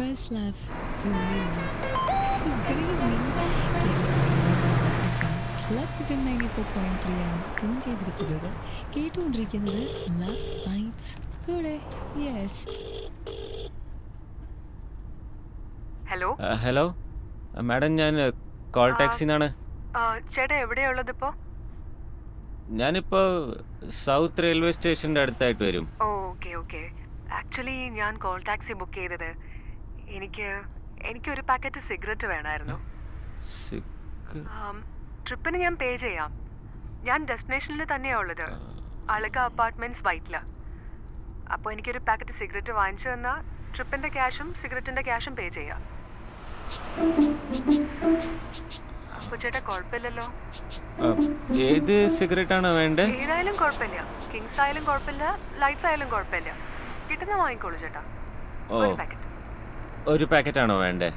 First love to new love. Good evening. Club FM 94.3 ആണ് tune ചെയ്തിരിക്കുന്നത്. കേട്ടുകൊണ്ടിരിക്കുന്നത് love bites കൂടെ. യെസ്. ഹലോ. ഹലോ. മാഡം ഞാൻ call ടാക്സിന്നാണ്. ചേട്ടാ എവിടെയാ ഉള്ളത് ഇപ്പോ? ഞാനിപ്പോ സൗത്ത് റെയിൽവേ സ്റ്റേഷന്റെ അടുത്തായിട്ട് വരും. Okay okay. ആക്ച്വലി ഞാൻ കോൾ ടാക്സി ബുക്ക് ചെയ്തത് എനിക്കൊരു പാക്കറ്റ് സിഗരറ്റ് വേണമായിരുന്നു. ട്രിപ്പിന് ഞാൻ പേ ചെയ്യാം. ഞാൻ ഡെസ്റ്റിനേഷനിൽ തന്നെയാണ് ഉള്ളത്, അളക അപ്പാർട്ട്മെന്റ്സ് വൈറ്റില്. അപ്പോൾ എനിക്കൊരു പാക്കറ്റ് സിഗരറ്റ് വാങ്ങിച്ചു തന്നാൽ ട്രിപ്പിന്റെ ക്യാഷും സിഗരറ്റിന്റെ ക്യാഷും പേ ചെയ്യാം. അപ്പോൾ ചേട്ടാ കുഴപ്പമില്ലല്ലോ? ഏത് സിഗരറ്റ് ആണ് വേണ്ടത്? ഏതായാലും കുഴപ്പമില്ല, കിങ്സ് ആയാലും കുഴപ്പമില്ല, ലൈറ്റ്സ് ആയാലും കുഴപ്പമില്ല, കിട്ടുന്ന വാങ്ങിക്കോളൂ ചേട്ടാ. ഒരു പാക്കറ്റ്. ഒരു പാക്കറ്റാണോ വേണ്ടേ?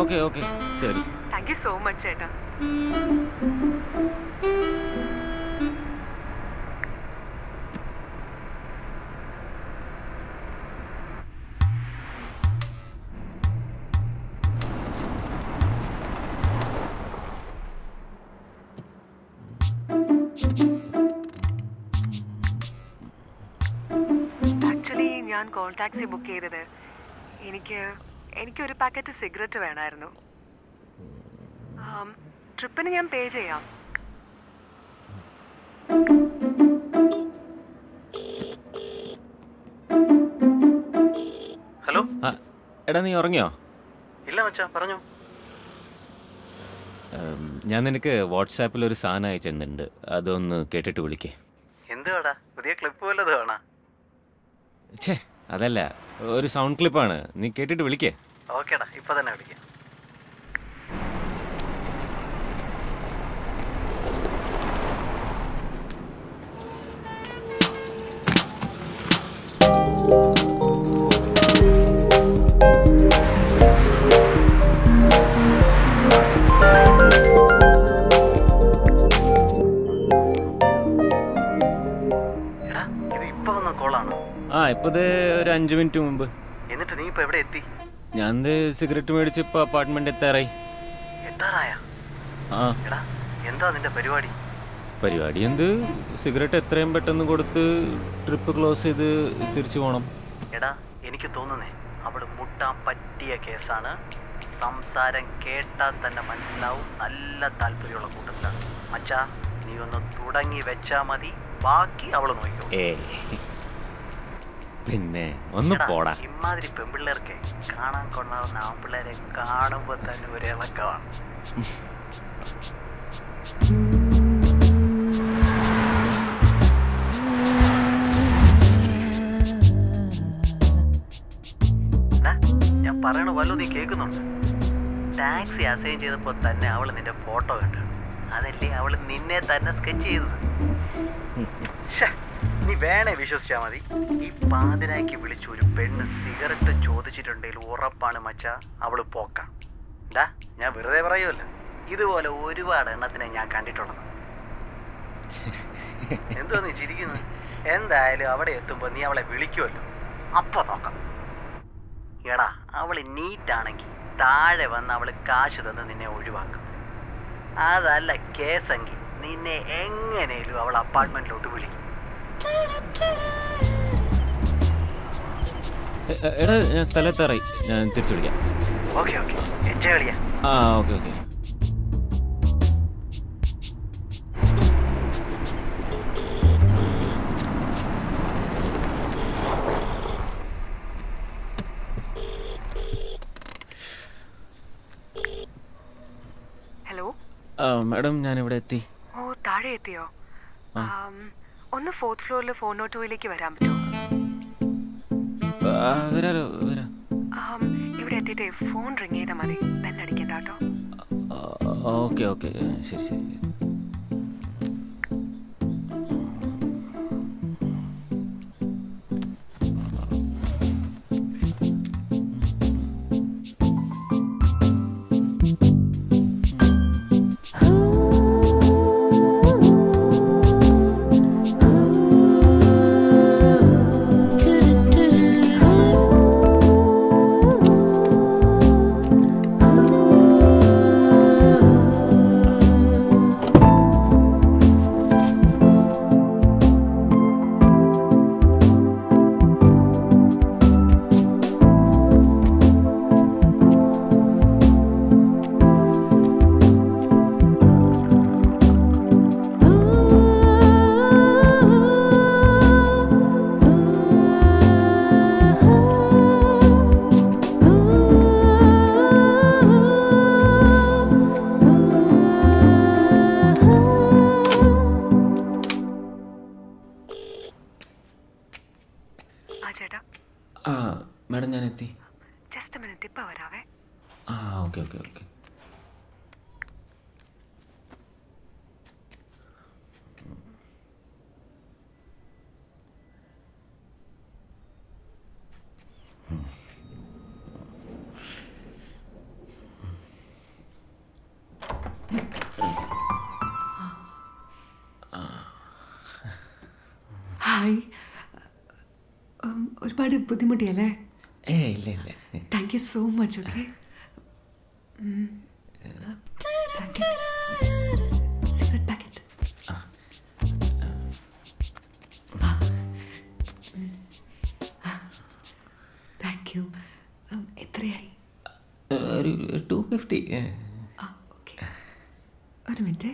ഓക്കെ ഓക്കെ ശരി. താങ്ക് യു സോ മച്ച് ചേട്ടാ. കോൾ ടാക്സി ബുക്ക് ചെയ്തത് എനിക്കൊരു പാക്കറ്റ് സിഗരറ്റ് വേണമായിരുന്നു. ട്രിപ്പിന് ഞാൻ പേ ചെയ്യാം. ഹലോ, എടാ നീ ഉറങ്ങിയോ? ഇല്ല മച്ചാ, പറഞ്ഞോ. ഞാൻ നിനക്ക് വാട്സാപ്പിൽ ഒരു സാധനം അയച്ചെന്നുണ്ട്, അതൊന്ന് കേട്ടിട്ട് വിളിക്കേ. എന്തുവാടാ, പുതിയ ക്ലിപ്പ് വല്ലതും ആണോ? ഛേ അതല്ല, ഒരു സൗണ്ട് ക്ലിപ്പാണ്, നീ കേട്ടിട്ട് വിളിക്കേ. ഓക്കേടാ, ഇപ്പൊ തന്നെ വിളിക്കാം. ഒരു 5 മിനിറ്റ് മുമ്പ്. എന്നിട്ട് നീ ഇപ്പൊ എവിടെ എത്തി? ഞാൻ സിഗരറ്റ് മേടിച്ച് ഇപ്പൊ അപ്പാർട്ട്മെന്റ് എത്താറായി. എന്താ നിന്റെ പരിപാടി? പരിപാടി എന്ത്, സിഗരറ്റ് എത്രയും പെട്ടെന്ന് കൊടുത്ത് ട്രിപ്പ് ക്ലോസ് ചെയ്ത് തിരിച്ചു പോണം. എടാ എനിക്ക് തോന്നുന്നേ അവിടെ മുട്ടാൻ പറ്റിയ കേസാണ്. സംസാരം കേട്ടാൽ തന്നെ മനസ്സിലാവും, നല്ല താല്പര്യമുള്ള കൂട്ടത്തിലാണ്. മച്ചാ നീ ഒന്ന് തുടങ്ങി വെച്ചാ മതി, ബാക്കി അവള് നോക്കും. പിന്നെ ഒന്ന് പോടാ. ഇമ്മാതിരി പെൺപിള്ളേർക്ക് കാണാൻ കൊള്ളാവുന്ന ആൺപിള്ളേരെ കാണുമ്പോ തന്നെ ഒരു ഇളക്കമാണ്. ഞാൻ പറയണ വല്ലോ നീ കേൾക്കുന്നുണ്ട്? ടാക്സി അസൈൻ ചെയ്തപ്പോ തന്നെ അവള് നിന്റെ ഫോട്ടോ കണ്ടു. അതല്ലേ അവള് നിന്നെ തന്നെ സ്കെച്ച് ചെയ്തത്. നീ വേണേ വിശ്വസിച്ചാൽ മതി. ഈ പാതിരാക്കി വിളിച്ച ഒരു പെണ്ണ് സിഗരറ്റ് ചോദിച്ചിട്ടുണ്ടെങ്കിൽ ഉറപ്പാണ് മച്ചാ അവള് പോക്കാം. എന്താ ഞാൻ വെറുതെ പറയുമല്ലോ, ഇതുപോലെ ഒരുപാട് എണ്ണത്തിനെ ഞാൻ കണ്ടിട്ടുള്ളത്. എന്തോ നീ ചിരിക്കുന്നത്? എന്തായാലും അവിടെ എത്തുമ്പോൾ നീ അവളെ വിളിക്കുമല്ലോ, അപ്പോൾ നോക്കാം. എടാ അവള് നീറ്റാണെങ്കിൽ താഴെ വന്ന് അവള് കാശ് തന്ന് നിന്നെ ഒഴിവാക്കും. അതല്ല കേസെങ്കിൽ നിന്നെ എങ്ങനെയും അവൾ അപ്പാർട്ട്മെന്റിലോട്ട് വിളിക്കും. എടാ ഞാൻ സ്ഥലത്താറായി, ഞാൻ തിരിച്ചു വിളിക്കാം. ഓക്കെ ഓക്കെ, എൻജോയ് കളിക്കാം. ആ ഓക്കെ ഓക്കെ. ഹലോ മാഡം, ഞാൻ ഇവിടെ എത്തി. ഓ താഴെ എത്തിയോ? ഒന്ന് 4th floor 402 വരാൻ പറ്റുമോ? ഇവിടെ എത്തിയിട്ട് ഫോൺ റിംഗ് ചെയ്താൽ മതി, ബെല്ലടിക്കണ്ട കേട്ടോ. ഓക്കെ ഓക്കെ ശരി ശരി. just a minute, Dippa varave. Ah, okay, okay, okay. Thank you so much, okay? Thank you. Cigarette packet. Thank you. $2.50. Okay. Wait a minute.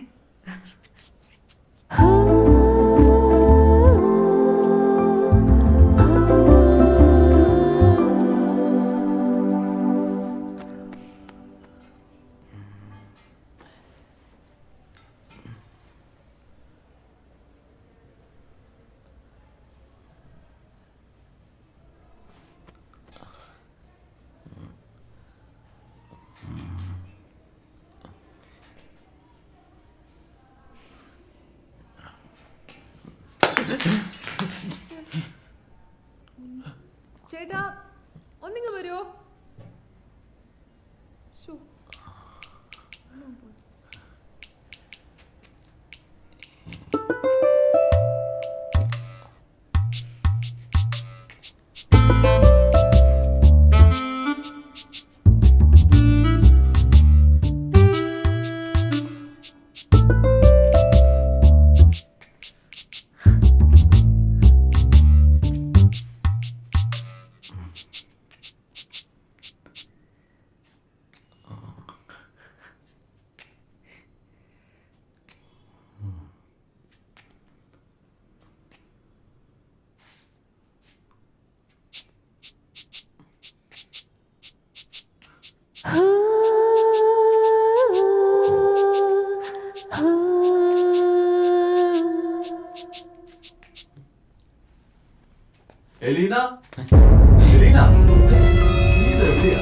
Alina? Alina? Where are you?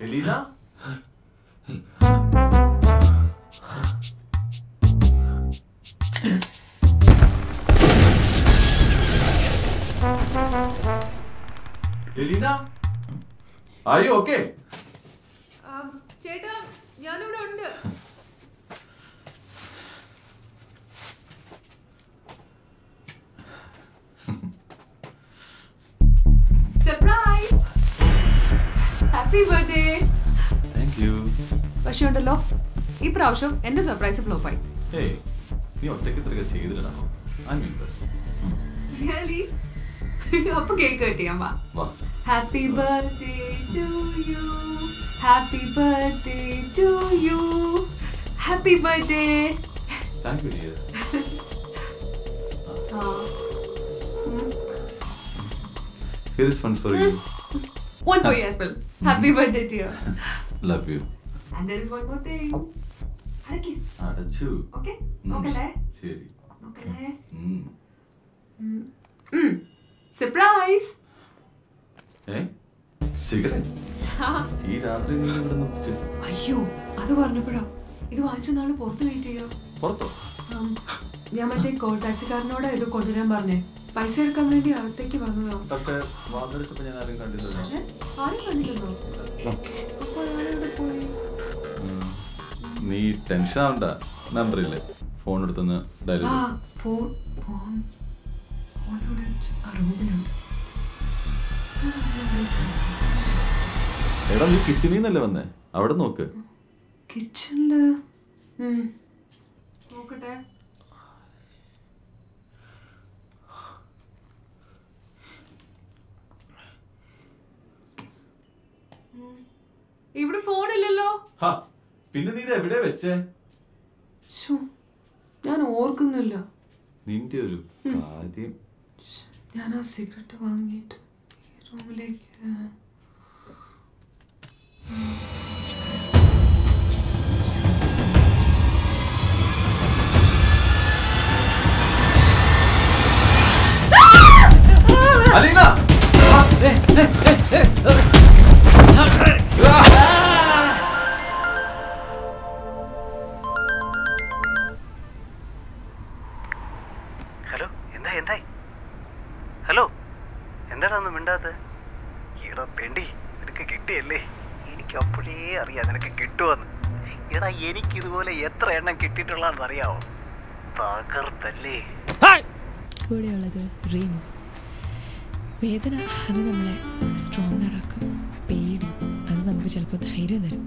Alina, are you okay? Cheta, I'm okay. Surprise! Happy birthday! Thank you. What's your name? This is my surprise. Hey, you are taking care of me. I'm impressed. Really? Happy birthday to you. Happy birthday to you. Happy birthday. Thank you, dear. Here is one for you. One for you as well. Happy birthday, dear. Love you. And there is one more thing. Okay? Okay. Surprise! Hey? Cigarette? This after you are going to I am going to go to the house. I don't know. நான் cigarette வாங்கிட்டு ரூமில் Aleena hello எந்தாய் hello എന്താണൊന്നും മിണ്ടാത്തത് എടാ പെണ്ടി നിനക്ക് കിട്ടിയല്ലേ എനിക്ക് അപ്പോഴേ അറിയാം നിനക്ക് കിട്ടുമെന്ന് എടാ എനിക്കിതുപോലെ എത്ര എണ്ണം കിട്ടിയിട്ടുള്ളതെന്ന് അറിയാമോ തകർത്തല്ലേ കൂടെയുള്ളത് ഡ്രീം വേദന അത് നമ്മളെ സ്ട്രോങ്ങർ ആക്കും പേടി അത് നമുക്ക് ചിലപ്പോൾ ധൈര്യം തരും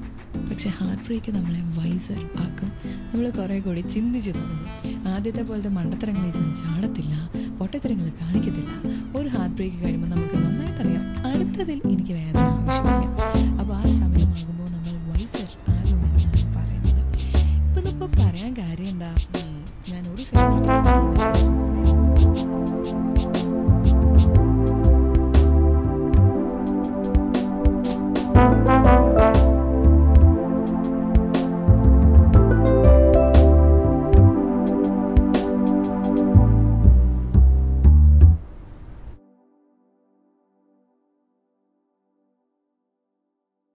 പക്ഷെ ഹാർട്ട് ബ്രേക്ക് നമ്മളെ വൈസർ ആക്കും നമ്മൾ കുറേ കൂടി ചിന്തിച്ചു തോന്നും ആദ്യത്തെ പോലത്തെ മണ്ടത്തരങ്ങളിൽ ചിന്തിച്ച് ആടത്തില്ല പൊട്ടത്തരങ്ങൾ കാണിക്കത്തില്ല ഒരു ഹാർട്ട് ബ്രേക്ക് കഴിയുമ്പോൾ നമുക്ക് നന്നായിട്ടറിയാം അടുത്തതിൽ എനിക്ക് വേദന ആവശ്യമില്ല അപ്പോൾ ആ സമയമാകുമ്പോൾ നമ്മൾ വൈസർ ആകുമെന്നാണ് പറയുന്നത് ഇപ്പം പറയാൻ കാര്യം എന്താ ഞാൻ ഒരു